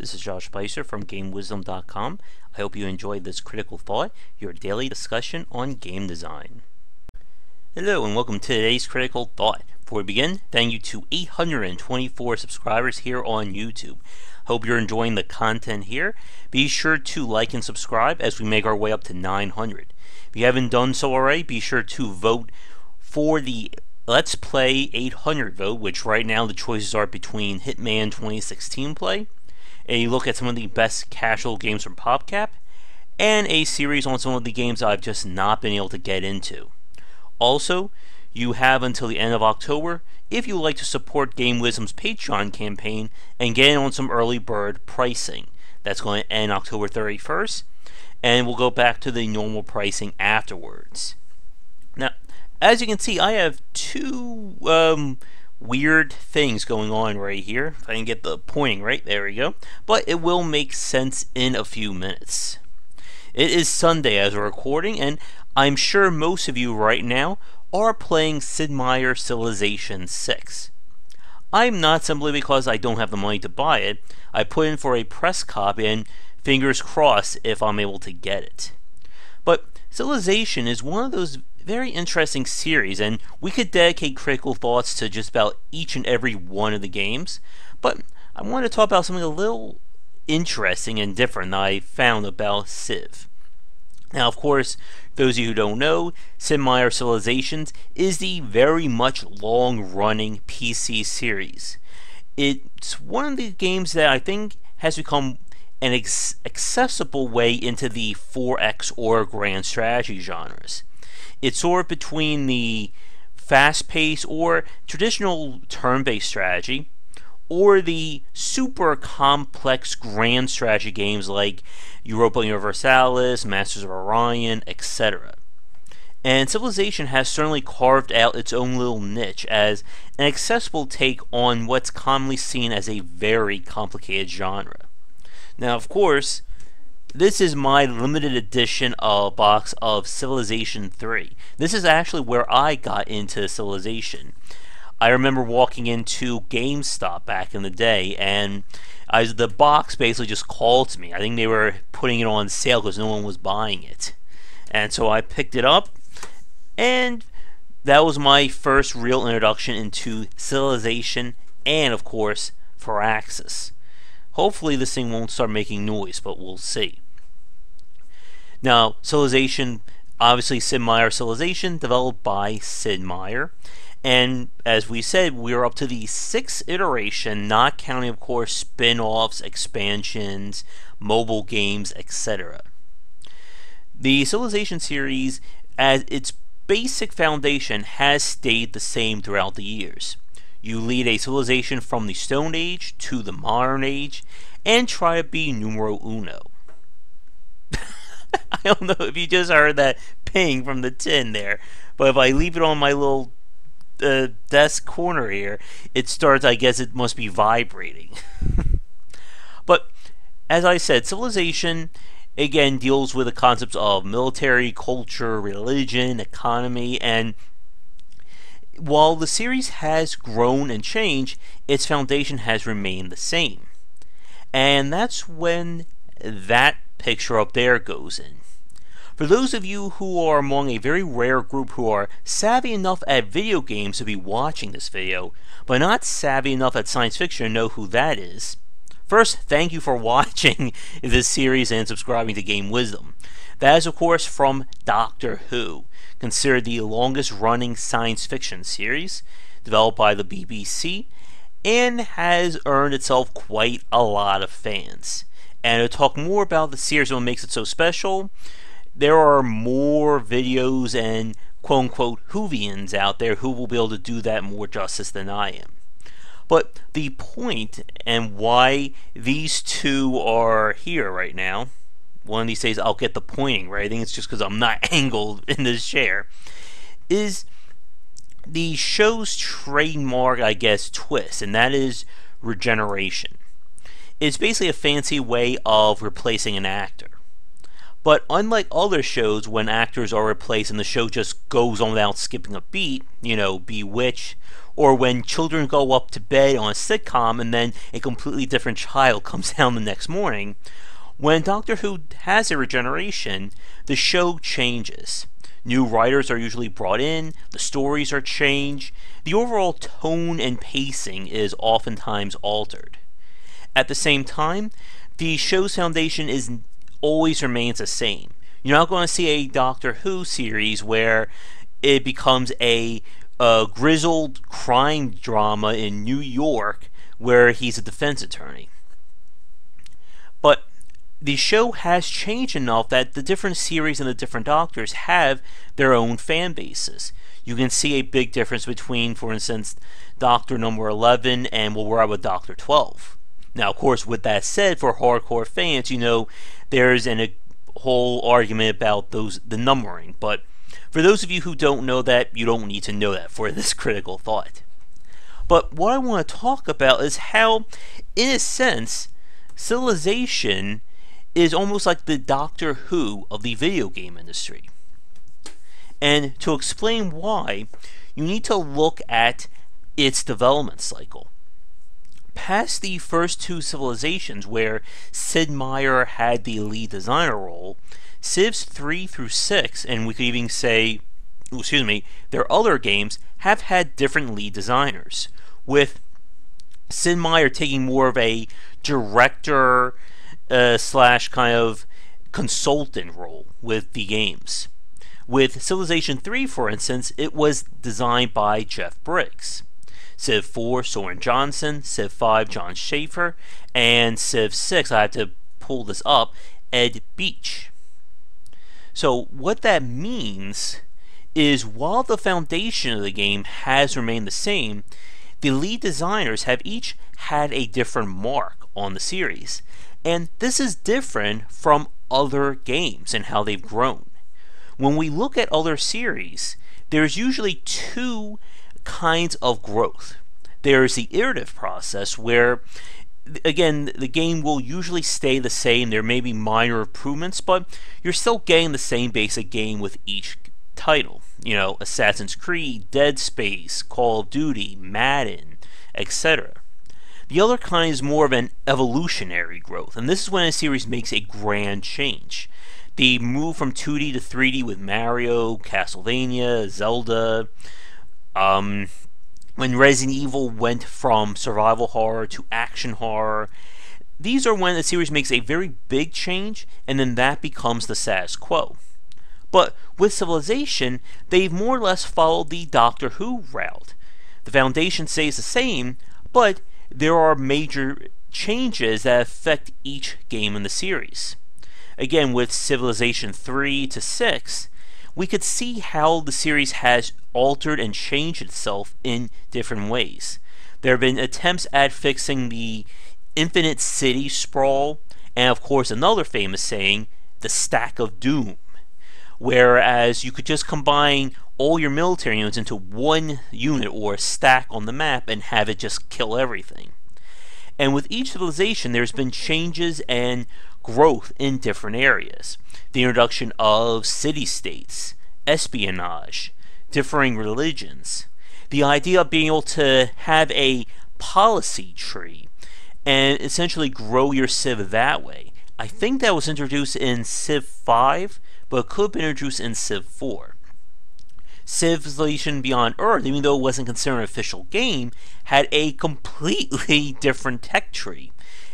This is Josh Bycer from GameWisdom.com. I hope you enjoyed this Critical Thought, your daily discussion on game design. Hello and welcome to today's Critical Thought. Before we begin, thank you to 824 subscribers here on YouTube. Hope you're enjoying the content here. Be sure to like and subscribe as we make our way up to 900. If you haven't done so already, be sure to vote for the Let's Play 800 vote, which right now the choices are between Hitman 2016 play, a look at some of the best casual games from PopCap, and a series on some of the games I've just not been able to get into. Also, you have until the end of October if you would like to support Game Wisdom's Patreon campaign and get in on some early bird pricing. That's going to end October 31st, and we'll go back to the normal pricing afterwards. Now, as you can see, I have two weird things going on right here. If I can get the pointing right, there we go. But it will make sense in a few minutes. It is Sunday as we're recording, and I'm sure most of you right now are playing Sid Meier's Civilization 6. I'm not, simply because I don't have the money to buy it. I put in for a press copy, and fingers crossed if I'm able to get it. But Civilization is one of those very interesting series, and we could dedicate critical thoughts to just about each and every one of the games, but I want to talk about something a little interesting and different that I found about Civ. Now, of course, those of you who don't know, Sid Meier's Civilization is the very much long-running PC series. It's one of the games that I think has become an accessible way into the 4X or grand strategy genres. It's sort of between the fast-paced or traditional turn-based strategy or the super complex grand strategy games like Europa Universalis, Masters of Orion, etc. And Civilization has certainly carved out its own little niche as an accessible take on what's commonly seen as a very complicated genre. Now, of course, this is my limited edition box of Civilization 3. This is actually where I got into Civilization. I remember walking into GameStop back in the day, and the box basically just called to me. I think they were putting it on sale because no one was buying it. And so I picked it up, and that was my first real introduction into Civilization and, of course, Firaxis. Hopefully this thing won't start making noise, but we'll see. Now, Civilization, obviously Sid Meier's Civilization, developed by Sid Meier. And as we said, we're up to the 6th iteration, not counting, of course, spin-offs, expansions, mobile games, etc. The Civilization series, as its basic foundation, has stayed the same throughout the years. You lead a civilization from the Stone Age to the Modern Age, and try to be numero uno. I don't know if you just heard that ping from the tin there, but if I leave it on my little desk corner here, it starts, I guess it must be vibrating. But, as I said, Civilization, again, deals with the concepts of military, culture, religion, economy, and while the series has grown and changed, its foundation has remained the same. And that's when that picture up there goes in. For those of you who are among a very rare group who are savvy enough at video games to be watching this video, but not savvy enough at science fiction to know who that is, first, thank you for watching this series and subscribing to Game Wisdom. That is, of course, from Doctor Who, considered the longest-running science fiction series, developed by the BBC, and has earned itself quite a lot of fans. And to talk more about the series and what makes it so special, there are more videos and quote-unquote Whovians out there who will be able to do that more justice than I am. But the point and why these two are here right now, one of these days I'll get the pointing, right? I think it's just because I'm not angled in this chair, is the show's trademark, I guess, twist, and that is regeneration. It's basically a fancy way of replacing an actor. But unlike other shows, when actors are replaced and the show just goes on without skipping a beat, you know, Bewitched, or when children go up to bed on a sitcom and then a completely different child comes down the next morning, when Doctor Who has a regeneration, the show changes. New writers are usually brought in, the stories are changed, the overall tone and pacing is oftentimes altered. At the same time, the show's foundation is always remains the same. You're not going to see a Doctor Who series where it becomes a grizzled crime drama in New York where he's a defense attorney. But the show has changed enough that the different series and the different doctors have their own fan bases. You can see a big difference between, for instance, Doctor number 11 and what we're at with Doctor 12. Now, of course, with that said, for hardcore fans, you know, there's a whole argument about the numbering, but for those of you who don't know that, you don't need to know that for this critical thought. But what I want to talk about is how, in a sense, Civilization is almost like the Doctor Who of the video game industry. And to explain why, you need to look at its development cycle. Past the first two Civilizations, where Sid Meier had the lead designer role, Civs 3 through 6, and we could even say, their other games, have had different lead designers, with Sid Meier taking more of a director slash kind of consultant role with the games. With Civilization 3, for instance, it was designed by Jeff Briggs. Civ 4, Soren Johnson, Civ 5, Jon Shafer, and Civ 6, I have to pull this up, Ed Beach. So what that means is while the foundation of the game has remained the same, the lead designers have each had a different mark on the series. And this is different from other games and how they've grown. When we look at other series, there's usually two kinds of growth. There's the iterative process where, again, the game will usually stay the same. There may be minor improvements, but you're still getting the same basic game with each title. You know, Assassin's Creed, Dead Space, Call of Duty, Madden, etc. The other kind is more of an evolutionary growth, and this is when a series makes a grand change. The move from 2D to 3D with Mario, Castlevania, Zelda, when Resident Evil went from survival horror to action horror. These are when the series makes a very big change, and then that becomes the status quo. But with Civilization, they've more or less followed the Doctor Who route. The foundation stays the same, but there are major changes that affect each game in the series. Again, with Civilization 3 to 6, we could see how the series has altered and changed itself in different ways. There have been attempts at fixing the infinite city sprawl, and of course another famous saying, the stack of doom, whereas you could just combine all your military units into one unit or stack on the map and have it just kill everything. And with each civilization, there's been changes and growth in different areas. The introduction of city-states, espionage, differing religions, the idea of being able to have a policy tree and essentially grow your civ that way. I think that was introduced in Civ 5, but it could have been introduced in Civ 4. Civilization Beyond Earth, even though it wasn't considered an official game, had a completely different tech tree,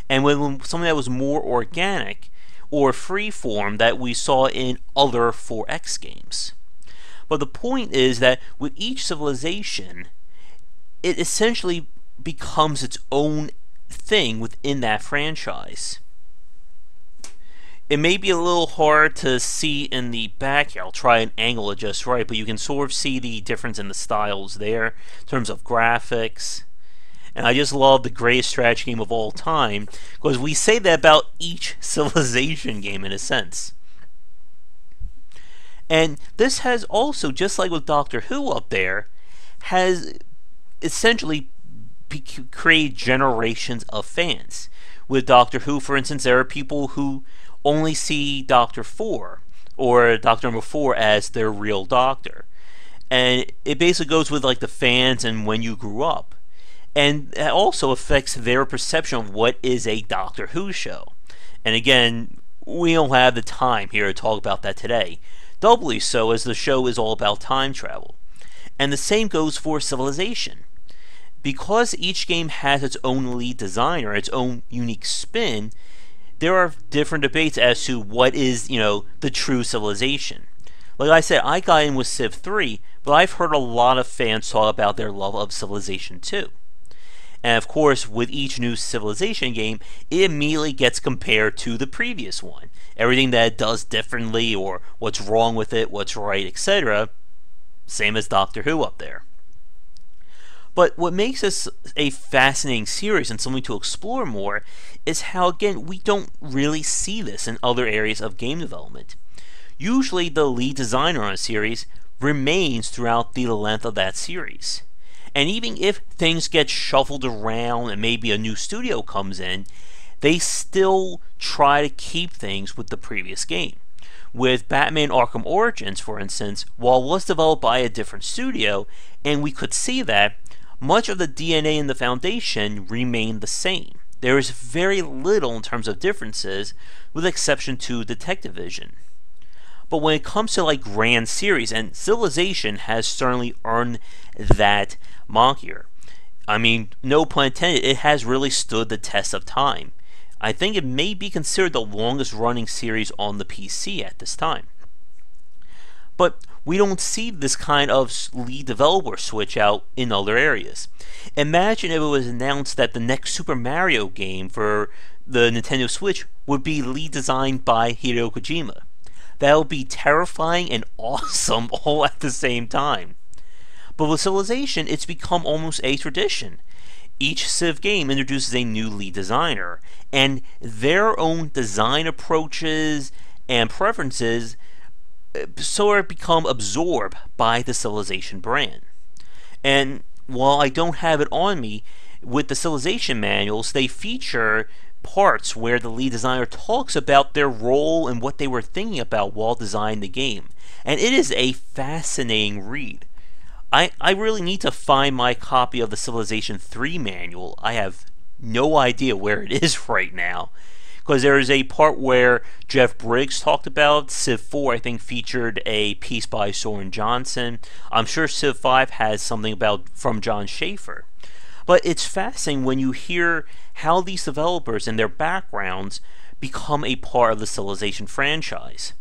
and with something that was more organic or freeform that we saw in other 4X games. But the point is that with each civilization, it essentially becomes its own thing within that franchise. It may be a little hard to see in the back here. I'll try and angle it just right, but you can sort of see the difference in the styles there in terms of graphics. And I just love the greatest strategy game of all time, because we say that about each civilization game in a sense. And this has also, just like with Doctor Who up there, has essentially created generations of fans. with Doctor Who, for instance, there are people who only see Doctor 4 or Doctor Number 4 as their real doctor. And it basically goes with like the fans and when you grew up. And that also affects their perception of what is a Doctor Who show. And again, we don't have the time here to talk about that today. Doubly so, as the show is all about time travel. And the same goes for Civilization. Because each game has its own lead designer, its own unique spin, there are different debates as to what is, you know, the true Civilization. Like I said, I got in with Civ 3, but I've heard a lot of fans talk about their love of Civilization 2. And of course, with each new Civilization game, it immediately gets compared to the previous one. Everything that it does differently, or what's wrong with it, what's right, etc. Same as Doctor Who up there. But what makes this a fascinating series and something to explore more is how, again, we don't really see this in other areas of game development. Usually the lead designer on a series remains throughout the length of that series. And even if things get shuffled around and maybe a new studio comes in, they still try to keep things with the previous game. With Batman: Arkham Origins, for instance, while it was developed by a different studio, and we could see that, much of the DNA in the foundation remained the same. There is very little in terms of differences, with exception to Detective Vision. But when it comes to like grand series, and Civilization has certainly earned that mark here. I mean, no pun intended, it has really stood the test of time. I think it may be considered the longest running series on the PC at this time. But we don't see this kind of lead developer switch out in other areas. Imagine if it was announced that the next Super Mario game for the Nintendo Switch would be lead designed by Hideo Kojima. That'll be terrifying and awesome all at the same time. But with Civilization, it's become almost a tradition. Each Civ game introduces a new lead designer, and their own design approaches and preferences sort of become absorbed by the Civilization brand. And while I don't have it on me, with the Civilization manuals, they feature parts where the lead designer talks about their role and what they were thinking about while designing the game. And it is a fascinating read. I really need to find my copy of the Civilization 3 manual. I have no idea where it is right now, because there is a part where Jeff Briggs talked about. Civ 4, I think, featured a piece by Soren Johnson. I'm sure Civ 5 has something about from Jon Shafer. But it's fascinating when you hear how these developers and their backgrounds become a part of the Civilization franchise.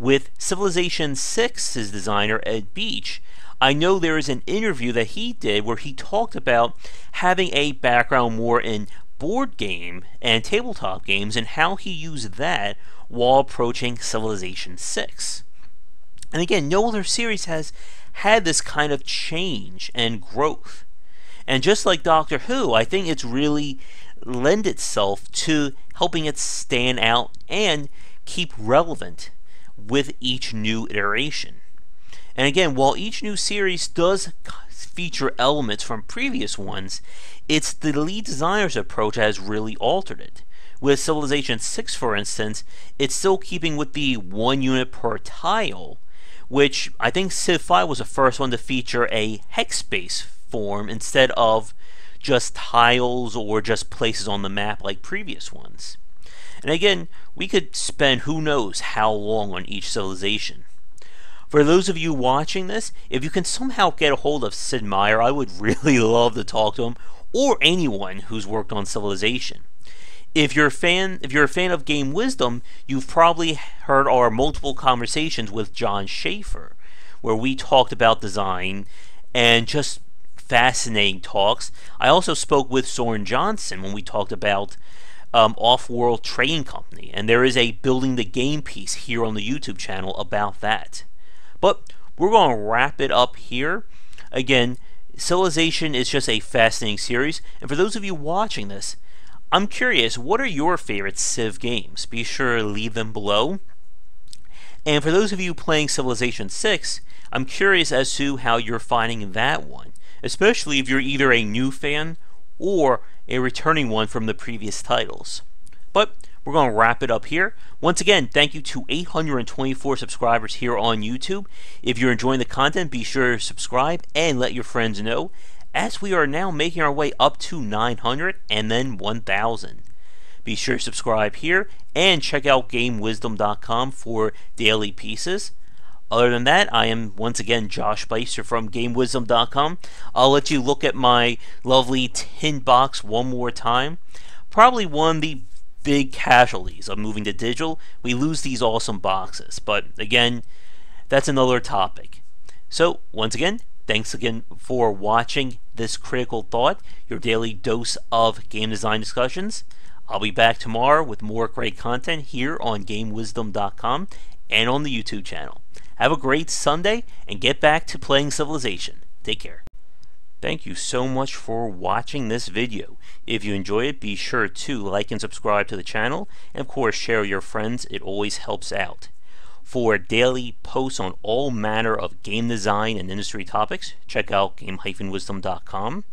With Civilization 6's designer, Ed Beach, I know there is an interview that he did where he talked about having a background more in board game and tabletop games and how he used that while approaching Civilization 6. And again, no other series has had this kind of change and growth. And just like Doctor Who, I think it's really lend itself to helping it stand out and keep relevant with each new iteration. And again, while each new series does feature elements from previous ones, it's the lead designer's approach that has really altered it. With Civilization 6, for instance, it's still keeping with the 1 unit per tile, which I think Civ 5 was the first one to feature a hex-based form instead of just tiles or just places on the map like previous ones. And again, we could spend who knows how long on each civilization. For those of you watching this, if you can somehow get a hold of Sid Meier, I would really love to talk to him, or anyone who's worked on Civilization. If you're a fan of Game Wisdom, you've probably heard our multiple conversations with Jon Shafer, where we talked about design and just fascinating talks. I also spoke with Soren Johnson when we talked about Offworld Trading Company, and there is a Building the Game piece here on the YouTube channel about that. But we're going to wrap it up here. Again, Civilization is just a fascinating series, and for those of you watching this, I'm curious, what are your favorite Civ games? Be sure to leave them below. And for those of you playing Civilization 6, I'm curious as to how you're finding that one, especially if you're either a new fan or a returning one from the previous titles. But we're going to wrap it up here. Once again, thank you to 824 subscribers here on YouTube. If you're enjoying the content, be sure to subscribe and let your friends know, as we are now making our way up to 900 and then 1,000. Be sure to subscribe here and check out GameWisdom.com for daily pieces. Other than that, I am once again Josh Bycer from GameWisdom.com. I'll let you look at my lovely tin box one more time. Probably one of the big casualties of moving to digital, we lose these awesome boxes. But again, that's another topic. So once again, thanks again for watching this Critical Thought, your daily dose of game design discussions. I'll be back tomorrow with more great content here on GameWisdom.com and on the YouTube channel. Have a great Sunday and get back to playing Civilization. Take care. Thank you so much for watching this video. If you enjoy it, be sure to like and subscribe to the channel, and of course share with your friends, it always helps out. For daily posts on all manner of game design and industry topics, check out game-wisdom.com.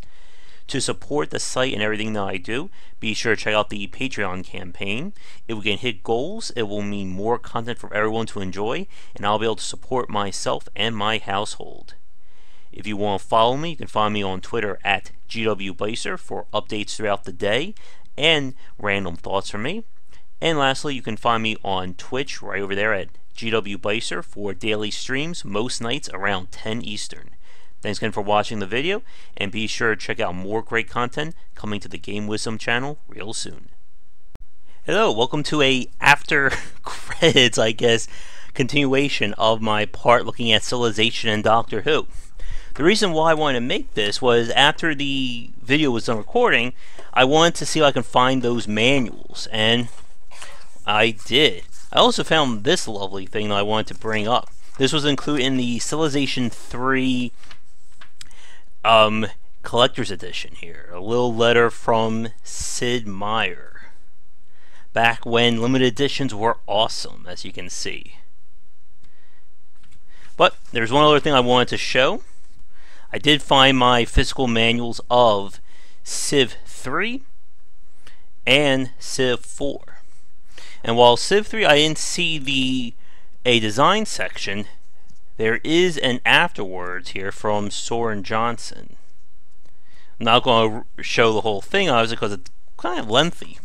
To support the site and everything that I do, be sure to check out the Patreon campaign. If we can hit goals, it will mean more content for everyone to enjoy, and I'll be able to support myself and my household. If you want to follow me, you can find me on Twitter at GWBycer for updates throughout the day and random thoughts from me. And lastly, you can find me on Twitch right over there at GWBycer for daily streams most nights around 10 Eastern. Thanks again for watching the video, and be sure to check out more great content coming to the Game Wisdom channel real soon. Hello, welcome to a after credits, I guess, continuation of my part looking at Civilization and Doctor Who. The reason why I wanted to make this was after the video was done recording, I wanted to see if I can find those manuals, and I did. I also found this lovely thing that I wanted to bring up. This was included in the Civilization 3 collector's edition here. A little letter from Sid Meier. Back when limited editions were awesome, as you can see. But there's one other thing I wanted to show. I did find my physical manuals of Civ 3 and Civ 4. And while Civ 3 I didn't see a design section, there is an afterwards here from Soren Johnson. I'm not going to show the whole thing, obviously, because it's kind of lengthy.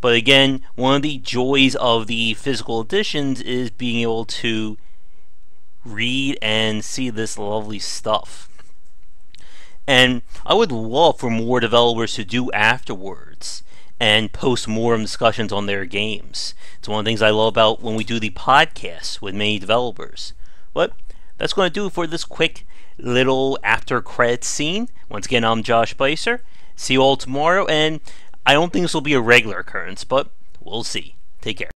But again, one of the joys of the physical editions is being able to read and see this lovely stuff. And I would love for more developers to do afterwards and post more discussions on their games. It's one of the things I love about when we do the podcasts with many developers. But that's going to do it for this quick little after credits scene. Once again, I'm Josh Bycer. See you all tomorrow, and I don't think this will be a regular occurrence, but we'll see. Take care.